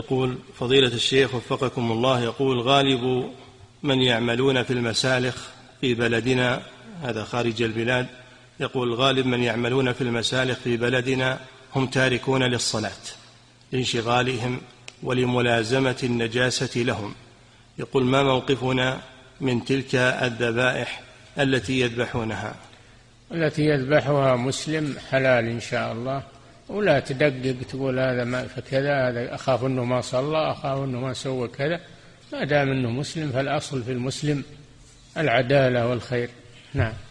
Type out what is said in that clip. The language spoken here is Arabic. يقول فضيلة الشيخ وفقكم الله، يقول غالب من يعملون في المسالخ في بلدنا، هذا خارج البلاد، يقول غالب من يعملون في المسالخ في بلدنا هم تاركون للصلاة لانشغالهم ولملازمة النجاسة لهم، يقول ما موقفنا من تلك الذبائح التي يذبحونها؟ التي يذبحها مسلم حلال إن شاء الله، ولا تدقق تقول هذا ما فكذا، هذا أخاف أنه ما صلى، أخاف أنه ما سوى كذا، ما دام أنه مسلم فالأصل في المسلم العدالة والخير. نعم.